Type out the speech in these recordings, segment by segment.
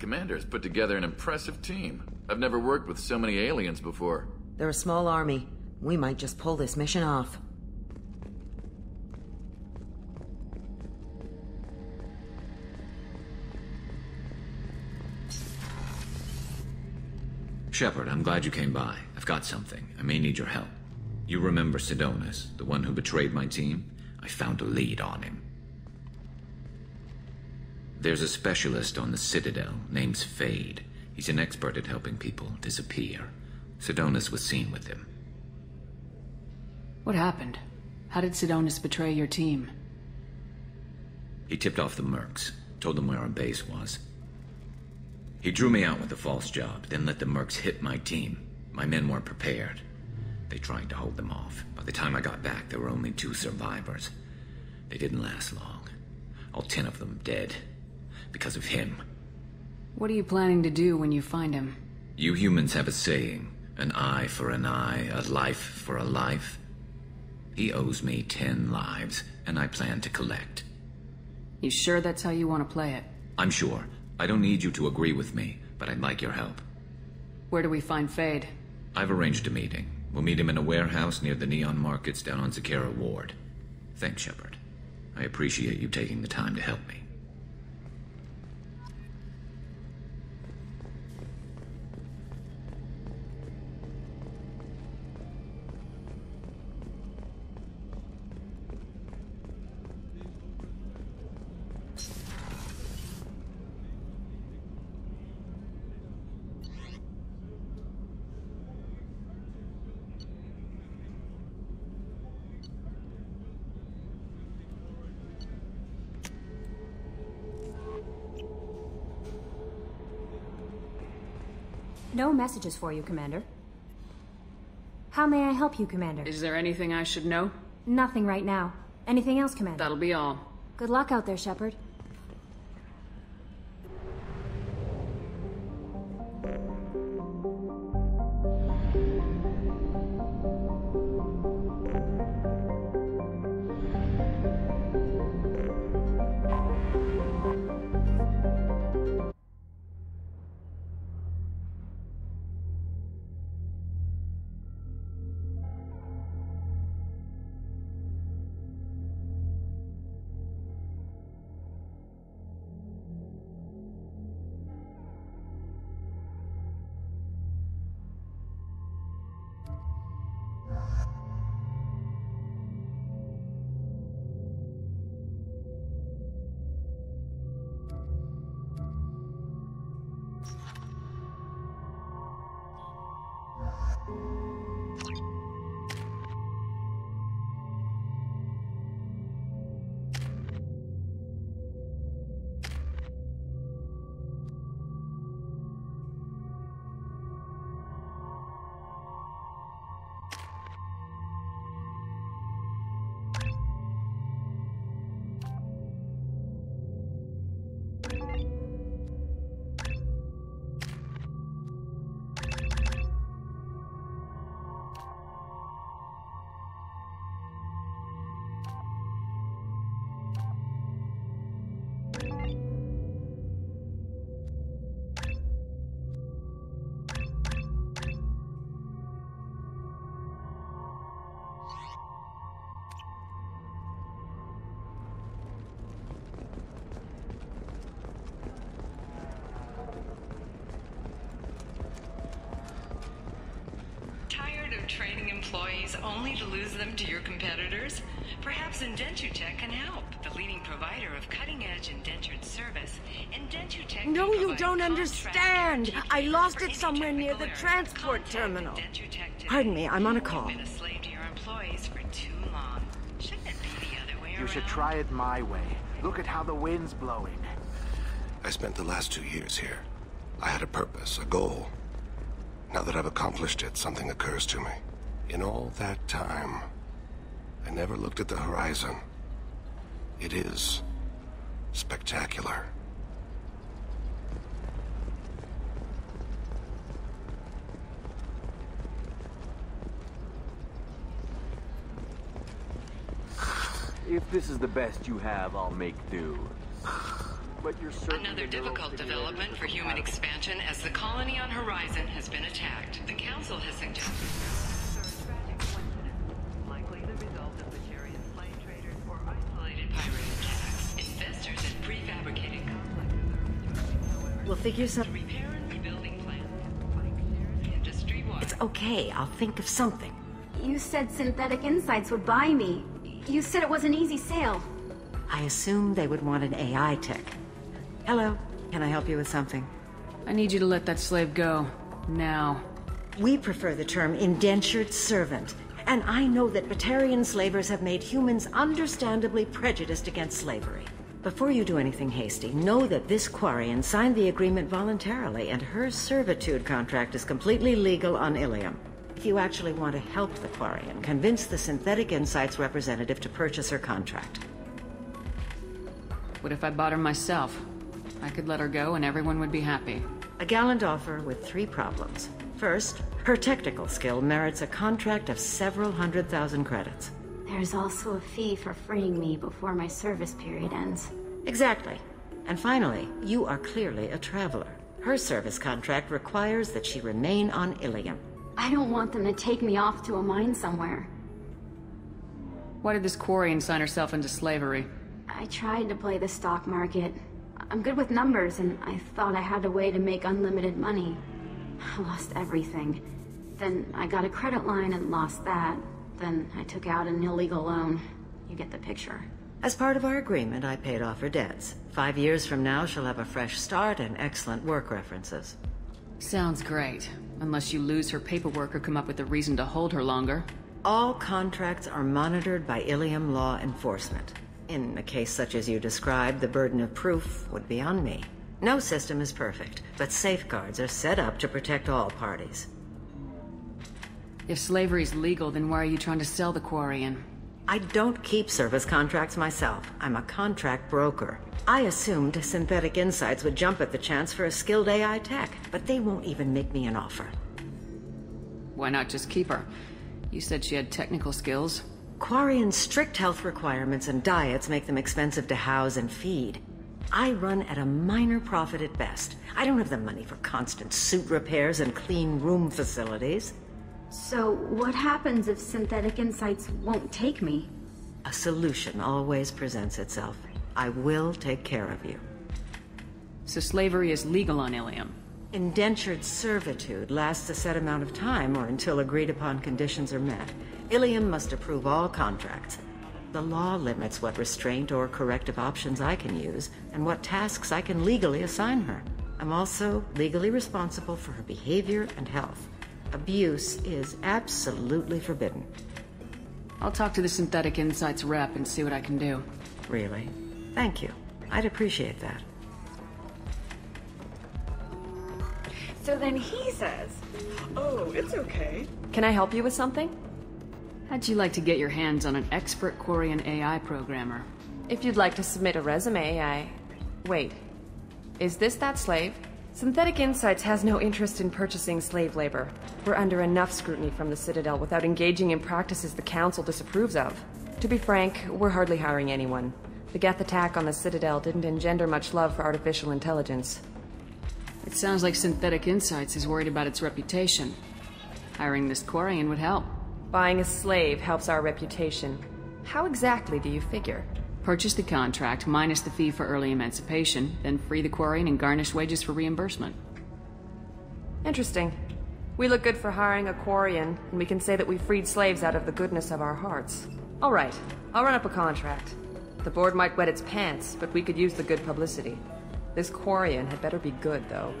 commander has put together an impressive team. I've never worked with so many aliens before. They're a small army. We might just pull this mission off. Shepard, I'm glad you came by. I've got something. I may need your help. You remember Sidonis, the one who betrayed my team? I found a lead on him. There's a specialist on the Citadel, name's Fade. He's an expert at helping people disappear. Sidonis was seen with him. What happened? How did Sidonis betray your team? He tipped off the mercs, told them where our base was. He drew me out with a false job, then let the mercs hit my team. My men weren't prepared. They tried to hold them off. By the time I got back, there were only 2 survivors. They didn't last long. All 10 of them dead. Because of him. What are you planning to do when you find him? You humans have a saying, an eye for an eye, a life for a life. He owes me 10 lives, and I plan to collect. You sure that's how you want to play it? I'm sure. I don't need you to agree with me, but I'd like your help. Where do we find Fade? I've arranged a meeting. We'll meet him in a warehouse near the Neon Markets down on Zakera Ward. Thanks, Shepard. I appreciate you taking the time to help me. No messages for you, Commander. How may I help you, Commander? Is there anything I should know? Nothing right now. Anything else, Commander? That'll be all. Good luck out there, Shepard. Training employees only to lose them to your competitors? Perhaps IndentureTech can help. The leading provider of cutting-edge indentured service, IndentureTech. No, you don't understand. I lost it somewhere near the transport terminal. Pardon me, I'm on a call. You've been a slave to your employees for too long. Shouldn't it be the other way around? You should try it my way. Look at how the wind's blowing. I spent the last 2 years here. I had a purpose, a goal. Now that I've accomplished it, something occurs to me. In all that time, I never looked at the horizon. It is spectacular. If this is the best you have, I'll make do. but you're certain another difficult development for human expansion as the colony on Horizon has been attacked. The Council has suggested likely the result of Batarian slave traders or isolated pirate attacks. Investors in prefabricated complexes. We'll figure some repair and rebuilding plans. Industry-wide. It's okay. I'll think of something. You said Synthetic Insights would buy me. You said it was an easy sale. I assumed they would want an AI tech. Hello, can I help you with something? I need you to let that slave go. Now. We prefer the term indentured servant. And I know that Batarian slavers have made humans understandably prejudiced against slavery. Before you do anything hasty, know that this Quarian signed the agreement voluntarily, and her servitude contract is completely legal on Ilium. If you actually want to help the Quarian, convince the Synthetic Insights representative to purchase her contract. What if I bought her myself? I could let her go and everyone would be happy. A gallant offer with 3 problems. First, her technical skill merits a contract of several 100,000 credits. There's also a fee for freeing me before my service period ends. Exactly. And finally, you are clearly a traveler. Her service contract requires that she remain on Ilium. I don't want them to take me off to a mine somewhere. Why did this Quarian sign herself into slavery? I tried to play the stock market. I'm good with numbers, and I thought I had a way to make unlimited money. I lost everything. Then I got a credit line and lost that. Then I took out an illegal loan. You get the picture. As part of our agreement, I paid off her debts. 5 years from now, she'll have a fresh start and excellent work references. Sounds great. Unless you lose her paperwork or come up with a reason to hold her longer. All contracts are monitored by Ilium law enforcement. In a case such as you described, the burden of proof would be on me. No system is perfect, but safeguards are set up to protect all parties. If slavery is legal, then why are you trying to sell the Quarian? I don't keep service contracts myself. I'm a contract broker. I assumed Synthetic Insights would jump at the chance for a skilled AI tech, but they won't even make me an offer. Why not just keep her? You said she had technical skills. Quarian's strict health requirements and diets make them expensive to house and feed. I run at a minor profit at best. I don't have the money for constant suit repairs and clean room facilities. So what happens if Synthetic Insights won't take me? A solution always presents itself. I will take care of you. So slavery is legal on Ilium? Indentured servitude lasts a set amount of time or until agreed upon conditions are met. Ilium must approve all contracts. The law limits what restraint or corrective options I can use, and what tasks I can legally assign her. I'm also legally responsible for her behavior and health. Abuse is absolutely forbidden. I'll talk to the Synthetic Insights rep and see what I can do. Really? Thank you. I'd appreciate that. So then he says, "Oh, it's okay. Can I help you with something?" How'd you like to get your hands on an expert Quarian AI programmer? If you'd like to submit a resume, Wait. Is this that slave? Synthetic Insights has no interest in purchasing slave labor. We're under enough scrutiny from the Citadel without engaging in practices the Council disapproves of. To be frank, we're hardly hiring anyone. The Geth attack on the Citadel didn't engender much love for artificial intelligence. It sounds like Synthetic Insights is worried about its reputation. Hiring this Quarian would help. Buying a slave helps our reputation. How exactly do you figure? Purchase the contract, minus the fee for early emancipation, then free the Quarian and garnish wages for reimbursement. Interesting. We look good for hiring a Quarian, and we can say that we freed slaves out of the goodness of our hearts. All right, I'll run up a contract. The board might wet its pants, but we could use the good publicity. This Quarian had better be good, though.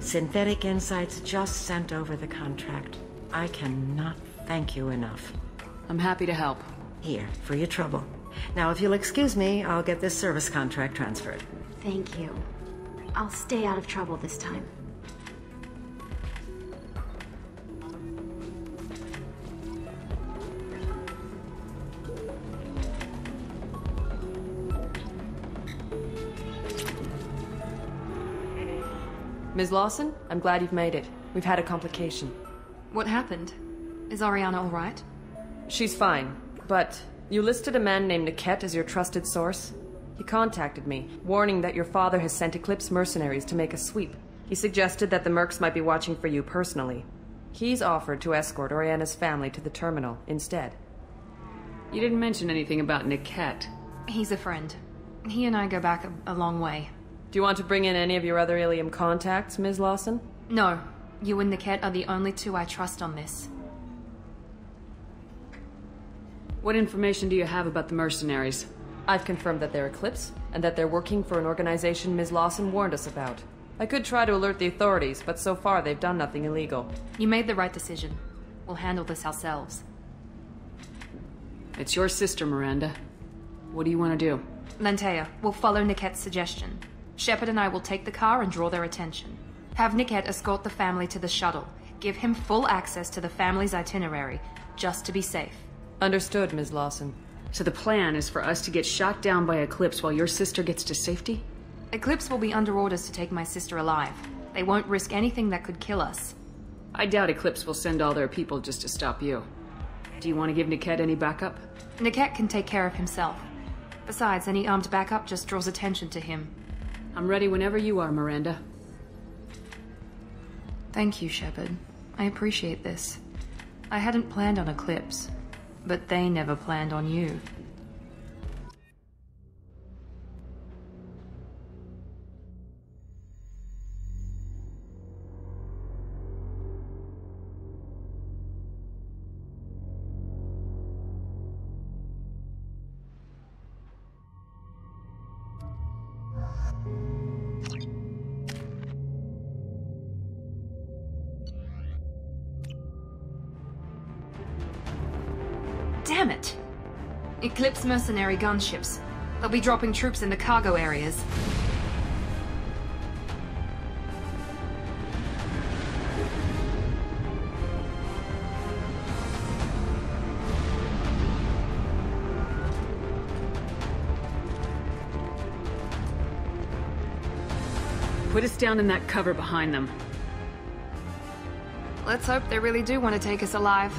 Synthetic Insights just sent over the contract. I cannot thank you enough. I'm happy to help. Here, for your trouble. Now, if you'll excuse me, I'll get this service contract transferred. Thank you. I'll stay out of trouble this time. Ms. Lawson, I'm glad you've made it. We've had a complication. What happened? Is Ariana all right? She's fine, but you listed a man named Niket as your trusted source. He contacted me, warning that your father has sent Eclipse mercenaries to make a sweep. He suggested that the mercs might be watching for you personally. He's offered to escort Oriana's family to the terminal instead. You didn't mention anything about Niket. He's a friend. He and I go back a long way. Do you want to bring in any of your other Ilium contacts, Ms. Lawson? No. You and Niket are the only two I trust on this. What information do you have about the mercenaries? I've confirmed that they're Eclipse, and that they're working for an organization Ms. Lawson warned us about. I could try to alert the authorities, but so far they've done nothing illegal. You made the right decision. We'll handle this ourselves. It's your sister, Miranda. What do you want to do? Lanteia, we'll follow Niket's suggestion. Shepard and I will take the car and draw their attention. Have Niket escort the family to the shuttle. Give him full access to the family's itinerary, just to be safe. Understood, Ms. Lawson. So the plan is for us to get shot down by Eclipse while your sister gets to safety? Eclipse will be under orders to take my sister alive. They won't risk anything that could kill us. I doubt Eclipse will send all their people just to stop you. Do you want to give Niket any backup? Niket can take care of himself. Besides, any armed backup just draws attention to him. I'm ready whenever you are, Miranda. Thank you, Shepard. I appreciate this. I hadn't planned on Eclipse. But they never planned on you. Damn it! Eclipse mercenary gunships. They'll be dropping troops in the cargo areas. Put us down in that cover behind them. Let's hope they really do want to take us alive.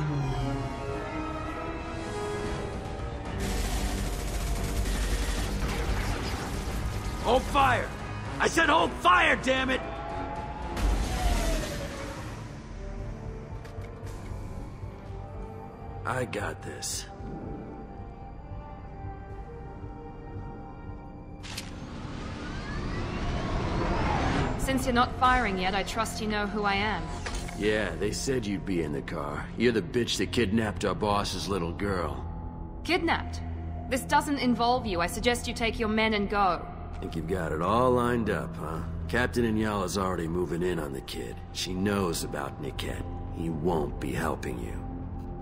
Hold fire! I said hold fire, damn it! I got this. Since you're not firing yet, I trust you know who I am. Yeah, they said you'd be in the car. You're the bitch that kidnapped our boss's little girl. Kidnapped? This doesn't involve you. I suggest you take your men and go. Think you've got it all lined up, huh? Captain Enyala's already moving in on the kid. She knows about Niket. He won't be helping you.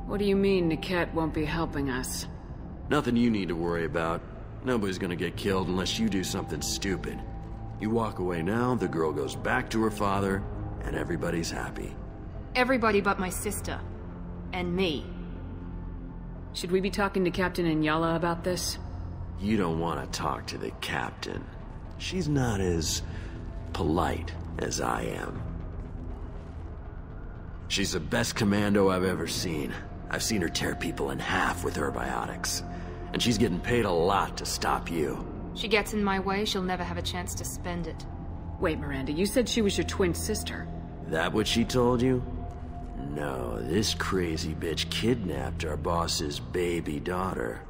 What do you mean Niket won't be helping us? Nothing you need to worry about. Nobody's gonna get killed unless you do something stupid. You walk away now, the girl goes back to her father, and everybody's happy. Everybody but my sister. And me. Should we be talking to Captain Enyala about this? You don't want to talk to the captain. She's not as polite as I am. She's the best commando I've ever seen. I've seen her tear people in half with her biotics. And she's getting paid a lot to stop you. She gets in my way, she'll never have a chance to spend it. Wait, Miranda, you said she was your twin sister. That what she told you? No, this crazy bitch kidnapped our boss's baby daughter.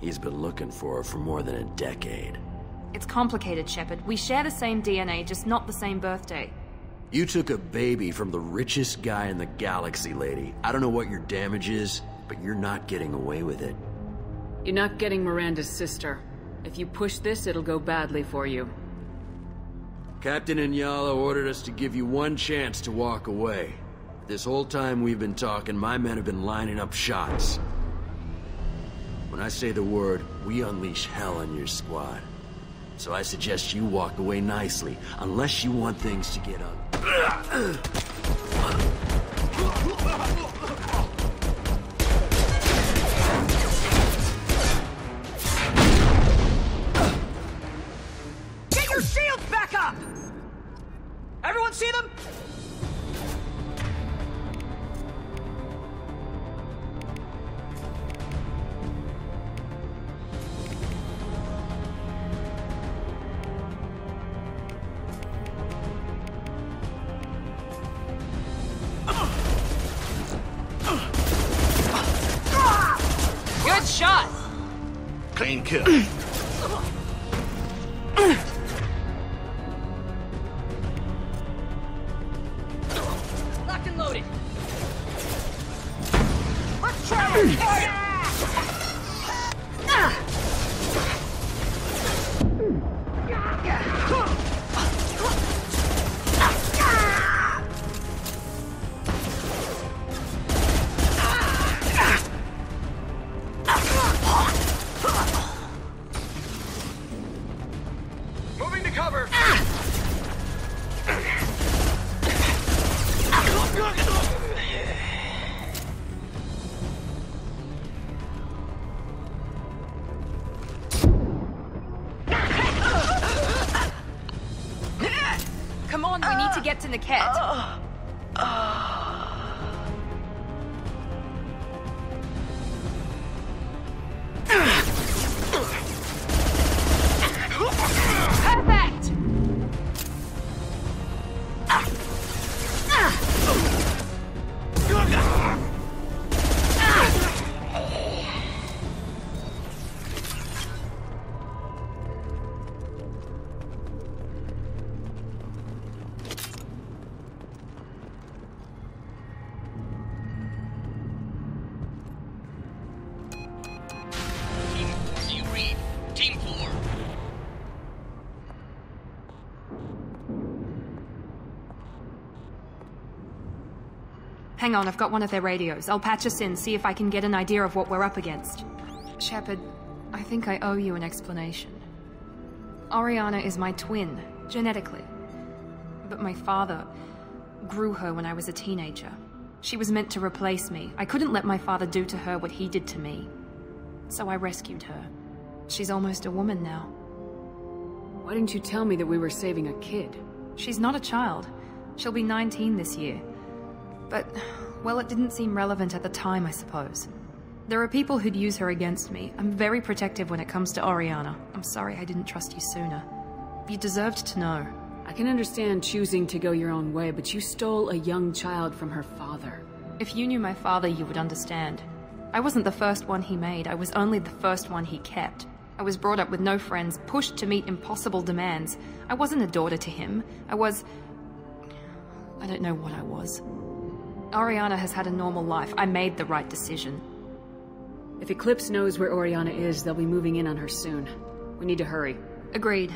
He's been looking for her for more than a decade. It's complicated, Shepard. We share the same DNA, just not the same birthday. You took a baby from the richest guy in the galaxy, lady. I don't know what your damage is, but you're not getting away with it. You're not getting Miranda's sister. If you push this, it'll go badly for you. Captain Enyala ordered us to give you one chance to walk away. This whole time we've been talking, my men have been lining up shots. When I say the word, we unleash hell on your squad. So I suggest you walk away nicely, unless you want things to get on. Get your shield back up! Everyone see them? Clean kill. Locked and loaded. Let's try it. Hang on, I've got one of their radios. I'll patch us in, see if I can get an idea of what we're up against. Shepard, I think I owe you an explanation. Oriana is my twin, genetically. But my father grew her when I was a teenager. She was meant to replace me. I couldn't let my father do to her what he did to me. So I rescued her. She's almost a woman now. Why didn't you tell me that we were saving a kid? She's not a child. She'll be 19 this year. But, well, it didn't seem relevant at the time, I suppose. There are people who'd use her against me. I'm very protective when it comes to Oriana. I'm sorry I didn't trust you sooner. You deserved to know. I can understand choosing to go your own way, but you stole a young child from her father. If you knew my father, you would understand. I wasn't the first one he made. I was only the first one he kept. I was brought up with no friends, pushed to meet impossible demands. I wasn't a daughter to him. I was... I don't know what I was. Oriana has had a normal life. I made the right decision. If Eclipse knows where Oriana is, they'll be moving in on her soon. We need to hurry. Agreed.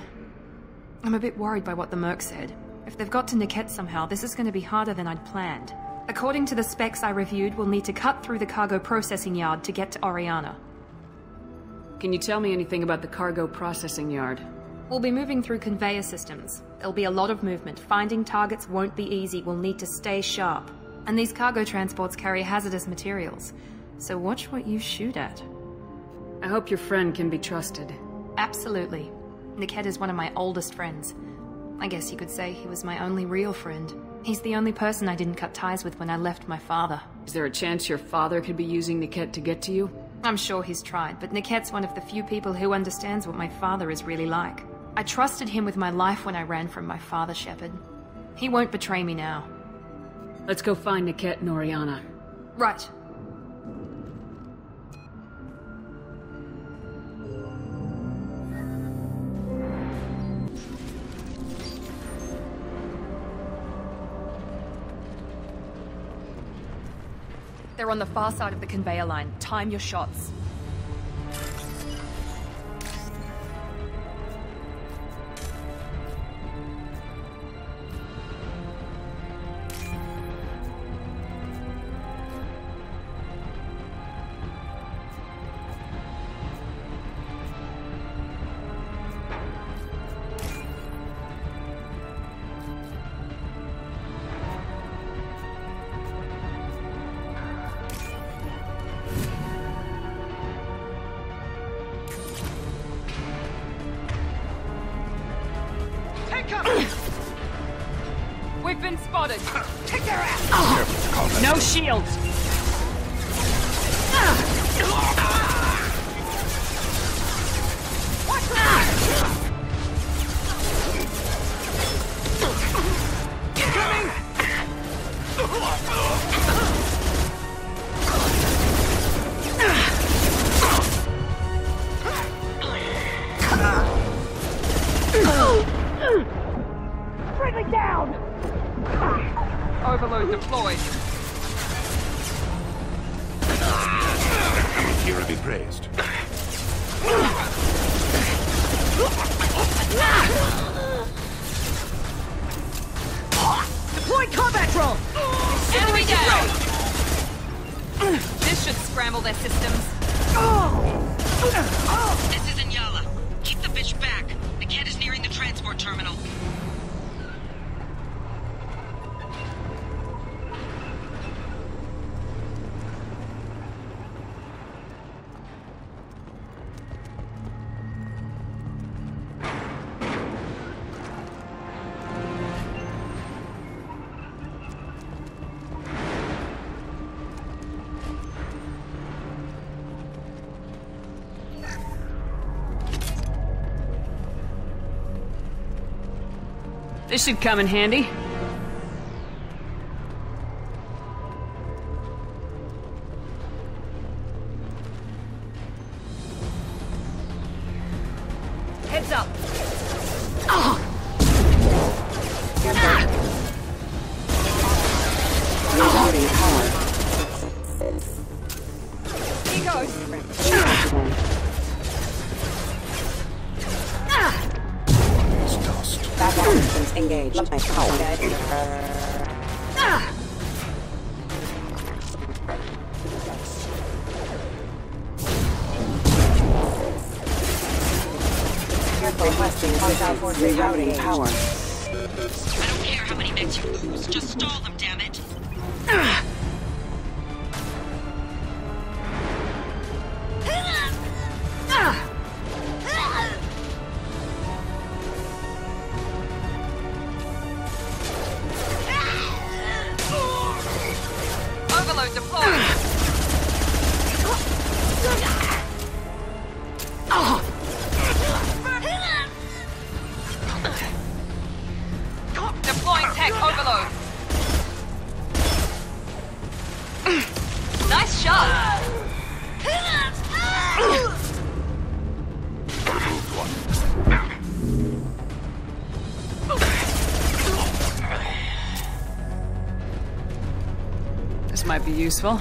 I'm a bit worried by what the Merc said. If they've got to Niket somehow, this is going to be harder than I'd planned. According to the specs I reviewed, we'll need to cut through the cargo processing yard to get to Oriana. Can you tell me anything about the cargo processing yard? We'll be moving through conveyor systems. There'll be a lot of movement. Finding targets won't be easy. We'll need to stay sharp. And these cargo transports carry hazardous materials, so watch what you shoot at. I hope your friend can be trusted. Absolutely. Niket is one of my oldest friends. I guess you could say he was my only real friend. He's the only person I didn't cut ties with when I left my father. Is there a chance your father could be using Niket to get to you? I'm sure he's tried, but Niket's one of the few people who understands what my father is really like. I trusted him with my life when I ran from my father, Shepard. He won't betray me now. Let's go find Niket and Oriana. Right. They're on the far side of the conveyor line. Time your shots. Overload deployed. Here be praised. Deploy combat drone! And we go! This should scramble their systems. This is Enyala. Keep the bitch back. The cat is nearing the transport terminal. This should come in handy. Heads up. Oh. Ah. He goes. Engage. My power. Requesting rerouting power. I don't care how many mechs you lose, just stall them, damn it. Be useful.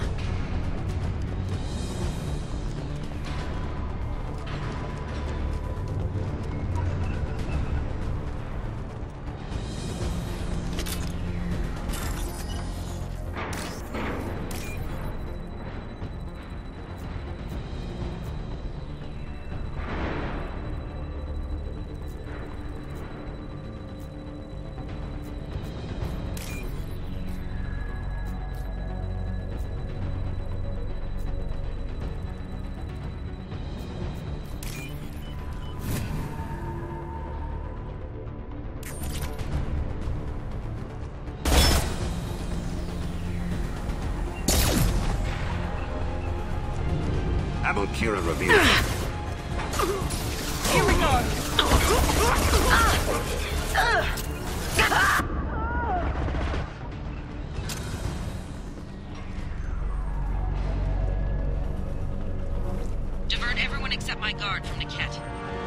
Kira revealed. Here we go. Divert everyone except my guard from the cat.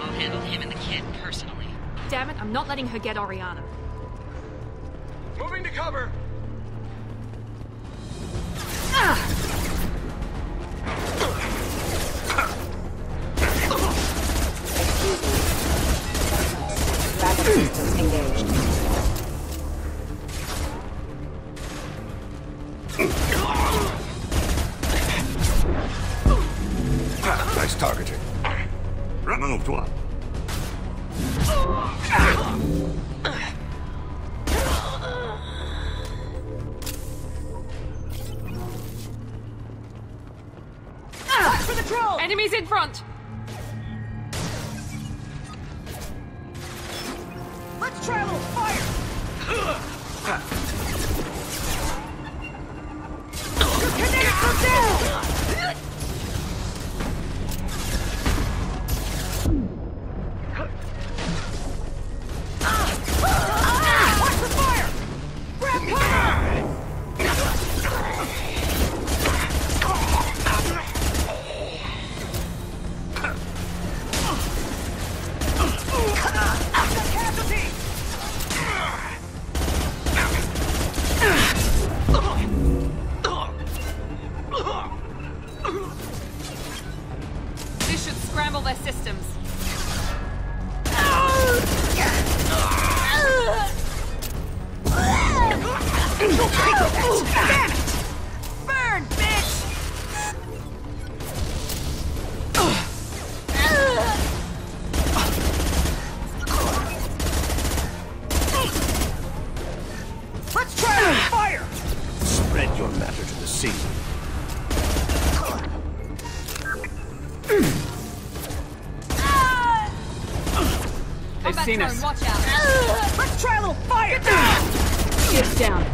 I'll handle him and the kid personally. Damn it, I'm not letting her get Oriana. Moving to cover. Enemies in front! Let's travel! Fire! Connect from down! Watch the fire! Grab cover! Damn it! Burn, bitch! Let's try it on fire! Spread your matter to the sea. They've seen us. Watch out. Let's try a little fire! Get down! Get down.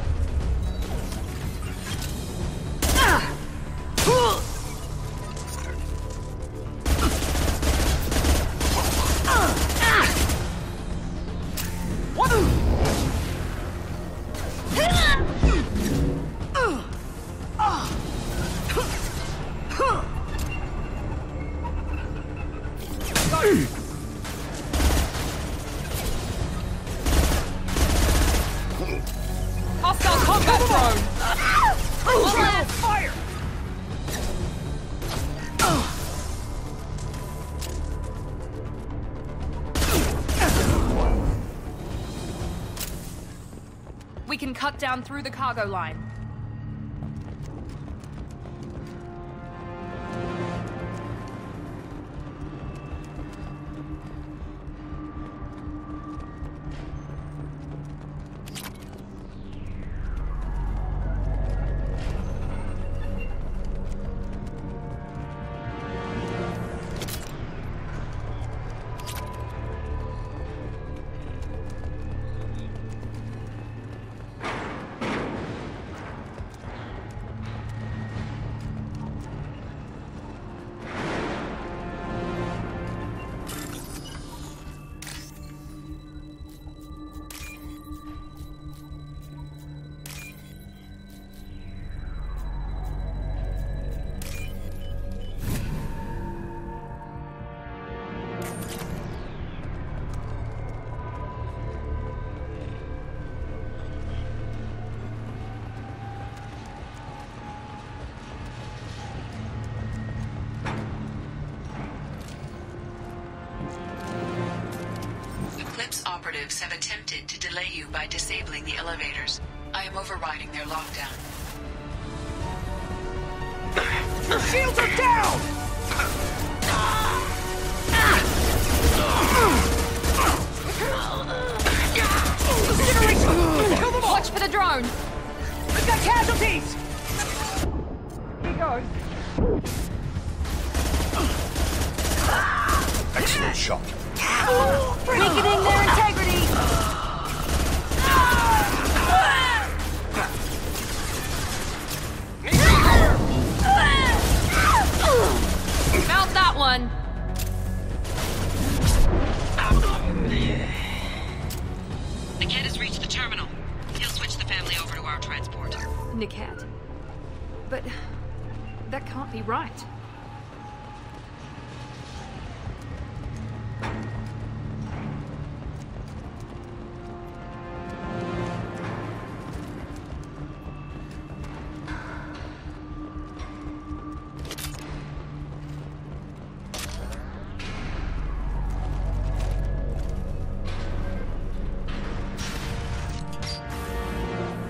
Cut down through the cargo line. Operatives have attempted to delay you by disabling the elevators. I am overriding their lockdown. Shields are down! Incineration! Kill them all! Watch for the drone! We've got casualties! Here goes. Excellent shot. Weakening their integrity! Mount that one! Niket has reached the terminal. He'll switch the family over to our transport. Niket? But... that can't be right.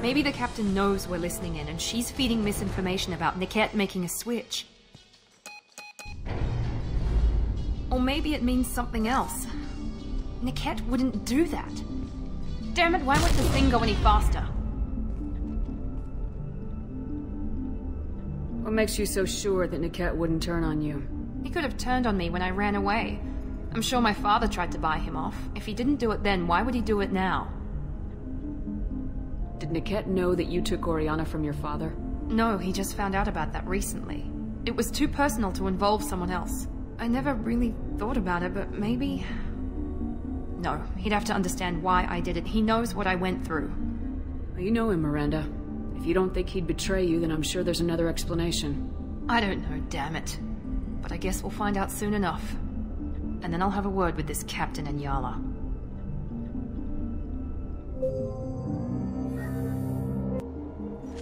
Maybe the captain knows we're listening in, and she's feeding misinformation about Niket making a switch. Or maybe it means something else. Niket wouldn't do that. Damn it, why won't this thing go any faster? What makes you so sure that Niket wouldn't turn on you? He could have turned on me when I ran away. I'm sure my father tried to buy him off. If he didn't do it then, why would he do it now? Did Niket know that you took Oriana from your father? No, he just found out about that recently. It was too personal to involve someone else. I never really thought about it, but maybe... No, he'd have to understand why I did it. He knows what I went through. You know him, Miranda. If you don't think he'd betray you, then I'm sure there's another explanation. I don't know, damn it. But I guess we'll find out soon enough. And then I'll have a word with this Captain Enyala.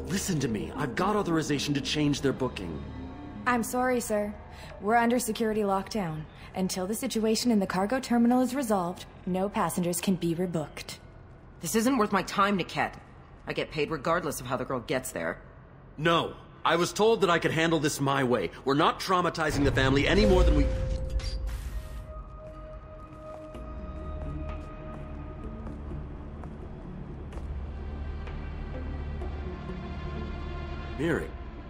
Listen to me. I've got authorization to change their booking. I'm sorry, sir. We're under security lockdown. Until the situation in the cargo terminal is resolved, no passengers can be rebooked. This isn't worth my time, Niket. I get paid regardless of how the girl gets there. No. I was told that I could handle this my way. We're not traumatizing the family any more than we... Miri.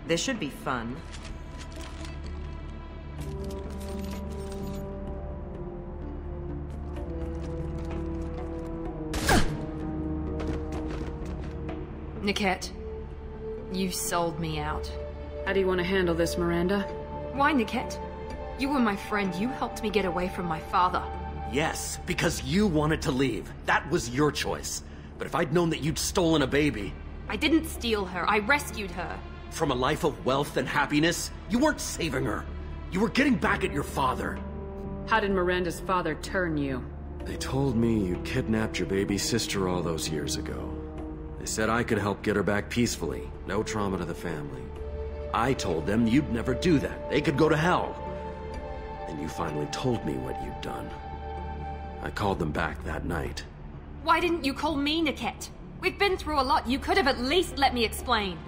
This should be fun. Niket, you sold me out. How do you want to handle this, Miranda? Why, Niket? You were my friend. You helped me get away from my father. Yes, because you wanted to leave. That was your choice. But if I'd known that you'd stolen a baby... I didn't steal her. I rescued her. From a life of wealth and happiness? You weren't saving her. You were getting back at your father. How did Miranda's father turn you? They told me you kidnapped your baby sister all those years ago. They said I could help get her back peacefully, no trauma to the family. I told them you'd never do that. They could go to hell. And you finally told me what you'd done. I called them back that night. Why didn't you call me, Niket? We've been through a lot. You could have at least let me explain.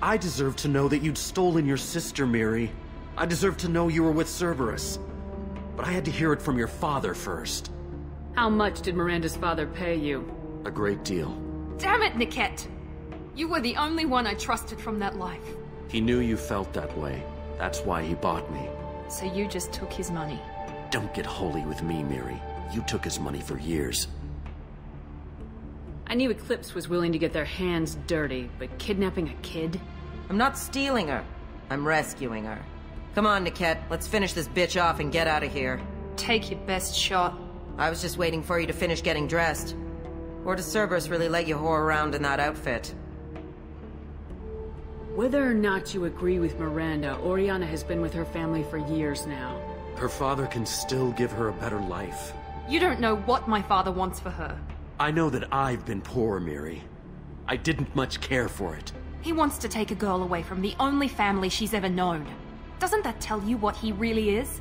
I deserve to know that you'd stolen your sister, Miri. I deserve to know you were with Cerberus. But I had to hear it from your father first. How much did Miranda's father pay you? A great deal. Damn it, Niket! You were the only one I trusted from that life. He knew you felt that way. That's why he bought me. So you just took his money? Don't get holy with me, Miri. You took his money for years. I knew Eclipse was willing to get their hands dirty, but kidnapping a kid? I'm not stealing her. I'm rescuing her. Come on, Niket. Let's finish this bitch off and get out of here. Take your best shot. I was just waiting for you to finish getting dressed. Or does Cerberus really let you whore around in that outfit? Whether or not you agree with Miranda, Oriana has been with her family for years now. Her father can still give her a better life. You don't know what my father wants for her. I know that I've been poor, Miri. I didn't much care for it. He wants to take a girl away from the only family she's ever known. Doesn't that tell you what he really is?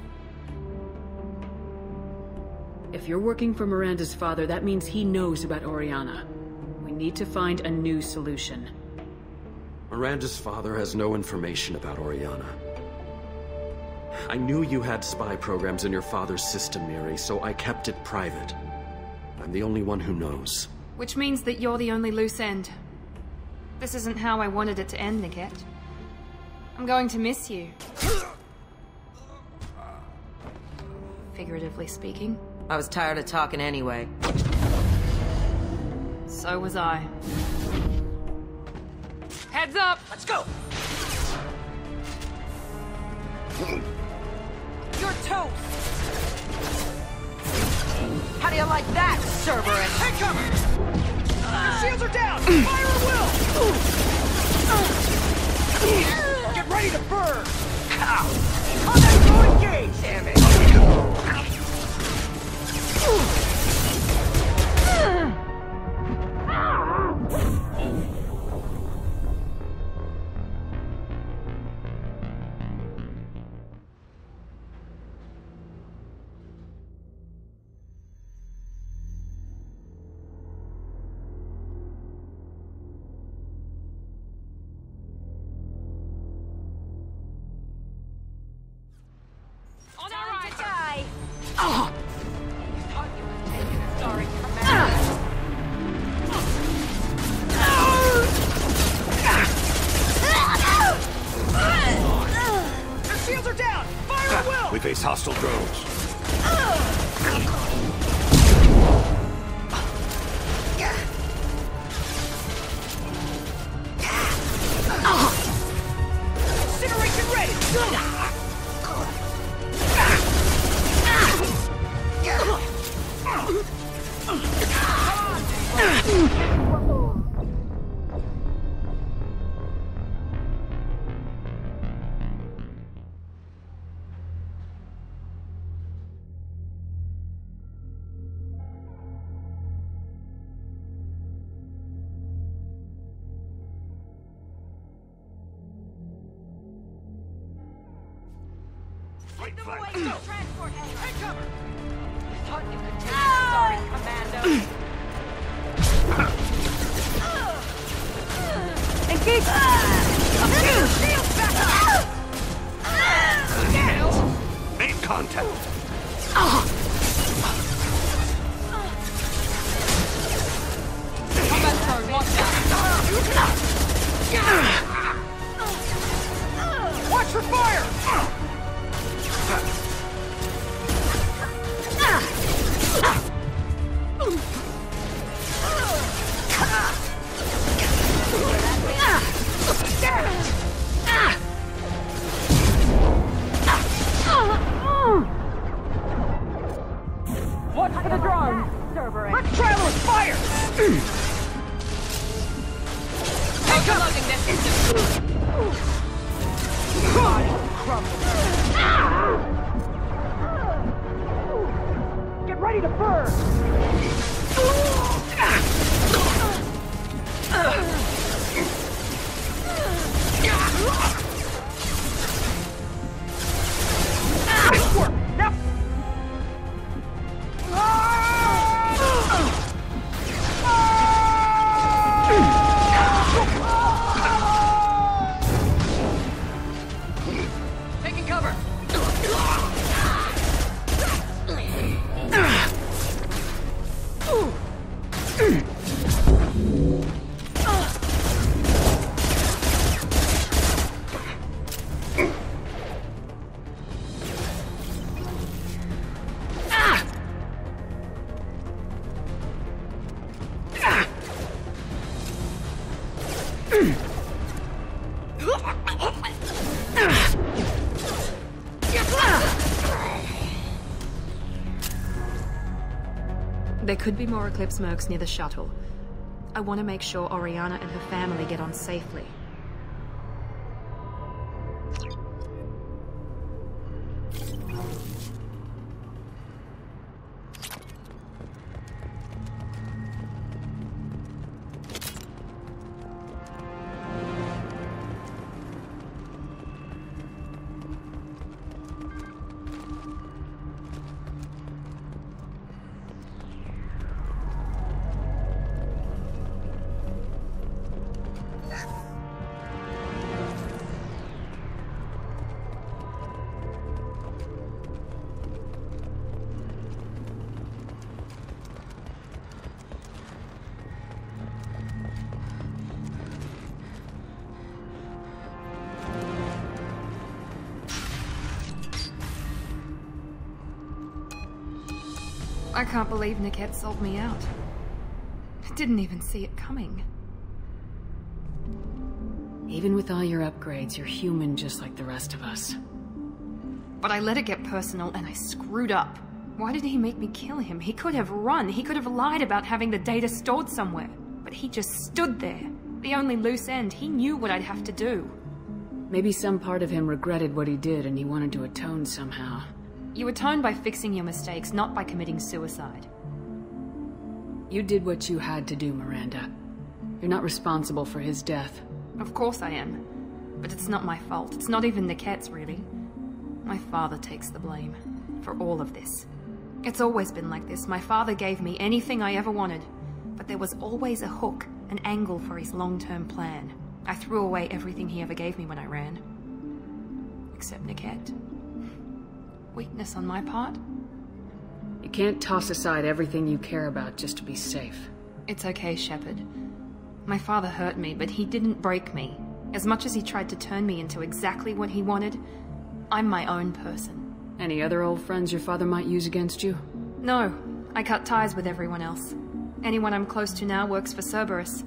If you're working for Miranda's father, that means he knows about Oriana. We need to find a new solution. Miranda's father has no information about Oriana. I knew you had spy programs in your father's system, Miri, so I kept it private. I'm the only one who knows. Which means that you're the only loose end. This isn't how I wanted it to end, Niket. I'm going to miss you. Figuratively speaking. I was tired of talking anyway. So was I. Heads up! Let's go! Your toast! How do you like that, Cerberus? Take cover! Your shields are down! Fire at will! Get ready to burn! On that door engage! Damn it! Hostile drones. Incineration ready! Markets! Make contact! Watch for fire! Watch for the drone! Let's travel with fire! Take up! Get ready to burn! Taking cover. There could be more Eclipse mercs near the shuttle. I want to make sure Oriana and her family get on safely. I can't believe Niket sold me out. I didn't even see it coming. Even with all your upgrades, you're human just like the rest of us. But I let it get personal and I screwed up. Why did he make me kill him? He could have run. He could have lied about having the data stored somewhere. But he just stood there. The only loose end. He knew what I'd have to do. Maybe some part of him regretted what he did and he wanted to atone somehow. You atone by fixing your mistakes, not by committing suicide. You did what you had to do, Miranda. You're not responsible for his death. Of course I am. But it's not my fault. It's not even Niket's, really. My father takes the blame for all of this. It's always been like this. My father gave me anything I ever wanted. But there was always a hook, an angle for his long-term plan. I threw away everything he ever gave me when I ran. Except Niket. Weakness on my part? You can't toss aside everything you care about just to be safe. It's okay, Shepard. My father hurt me, but he didn't break me. As much as he tried to turn me into exactly what he wanted, I'm my own person. Any other old friends your father might use against you? No. I cut ties with everyone else. Anyone I'm close to now works for Cerberus.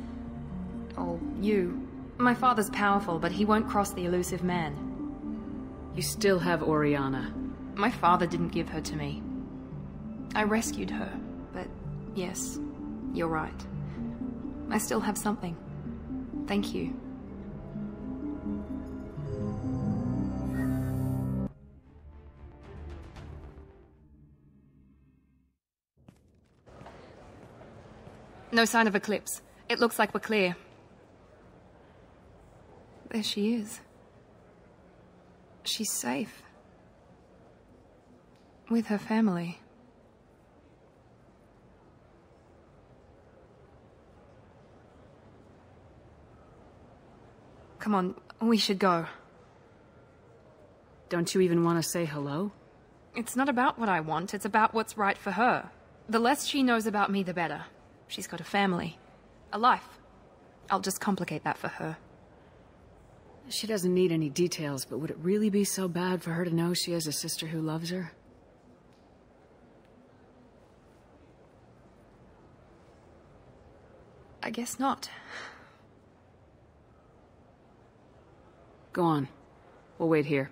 Or you. My father's powerful, but he won't cross the elusive man. You still have Oriana. My father didn't give her to me. I rescued her, but yes, you're right. I still have something. Thank you. No sign of Eclipse. It looks like we're clear. There she is. She's safe. With her family. Come on, we should go. Don't you even want to say hello? It's not about what I want, it's about what's right for her. The less she knows about me, the better. She's got a family, a life. I'll just complicate that for her. She doesn't need any details, but would it really be so bad for her to know she has a sister who loves her? I guess not. Go on. We'll wait here.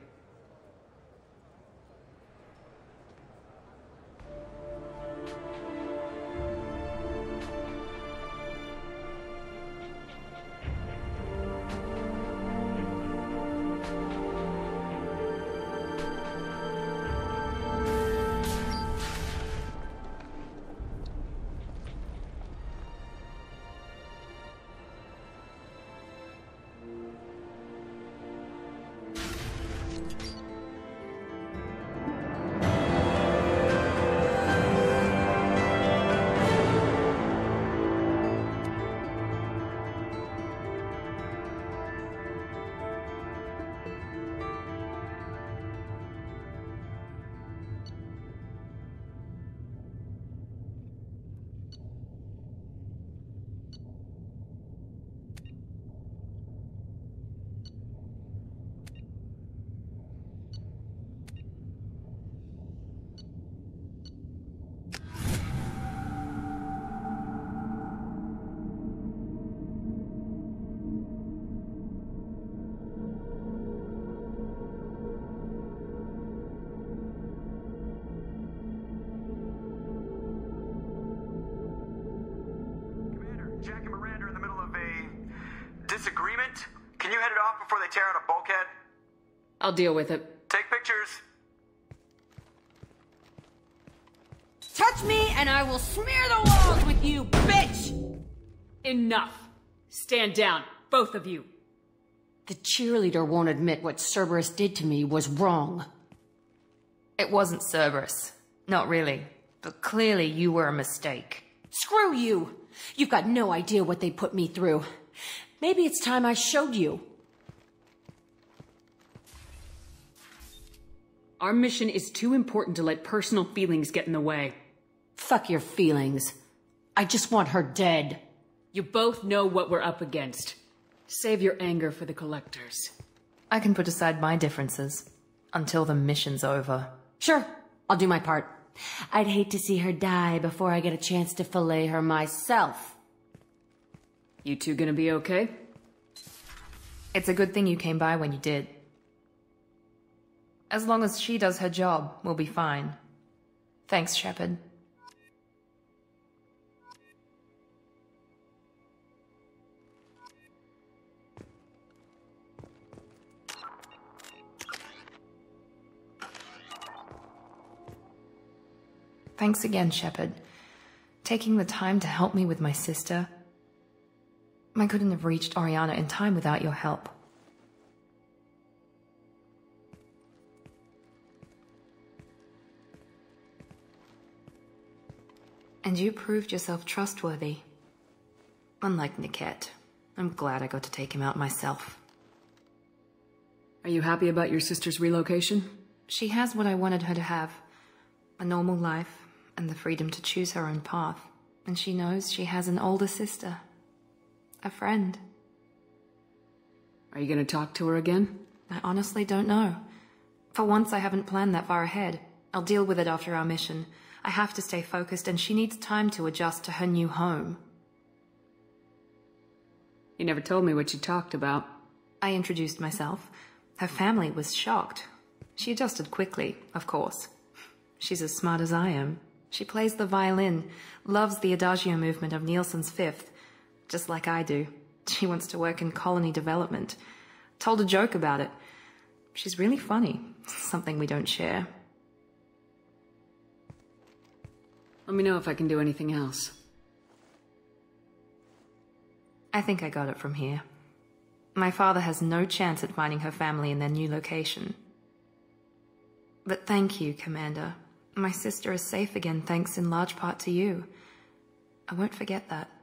I'll deal with it. Take pictures. Touch me and I will smear the walls with you, bitch! Enough. Stand down, both of you. The cheerleader won't admit what Cerberus did to me was wrong. It wasn't Cerberus. Not really. But clearly you were a mistake. Screw you! You've got no idea what they put me through. Maybe it's time I showed you. Our mission is too important to let personal feelings get in the way. Fuck your feelings. I just want her dead. You both know what we're up against. Save your anger for the Collectors. I can put aside my differences until the mission's over. Sure, I'll do my part. I'd hate to see her die before I get a chance to fillet her myself. You two gonna be okay? It's a good thing you came by when you did. As long as she does her job, we'll be fine. Thanks, Shepard. Thanks again, Shepard. Taking the time to help me with my sister. I couldn't have reached Oriana in time without your help. And you proved yourself trustworthy. Unlike Niket, I'm glad I got to take him out myself. Are you happy about your sister's relocation? She has what I wanted her to have. A normal life, and the freedom to choose her own path. And she knows she has an older sister. A friend. Are you going to talk to her again? I honestly don't know. For once, I haven't planned that far ahead. I'll deal with it after our mission. I have to stay focused, and she needs time to adjust to her new home. You never told me what you talked about. I introduced myself. Her family was shocked. She adjusted quickly, of course. She's as smart as I am. She plays the violin, loves the adagio movement of Nielsen's Fifth, just like I do. She wants to work in colony development. Told a joke about it. She's really funny, something we don't share. Let me know if I can do anything else. I think I got it from here. My father has no chance at finding her family in their new location. But thank you, Commander. My sister is safe again, thanks in large part to you. I won't forget that.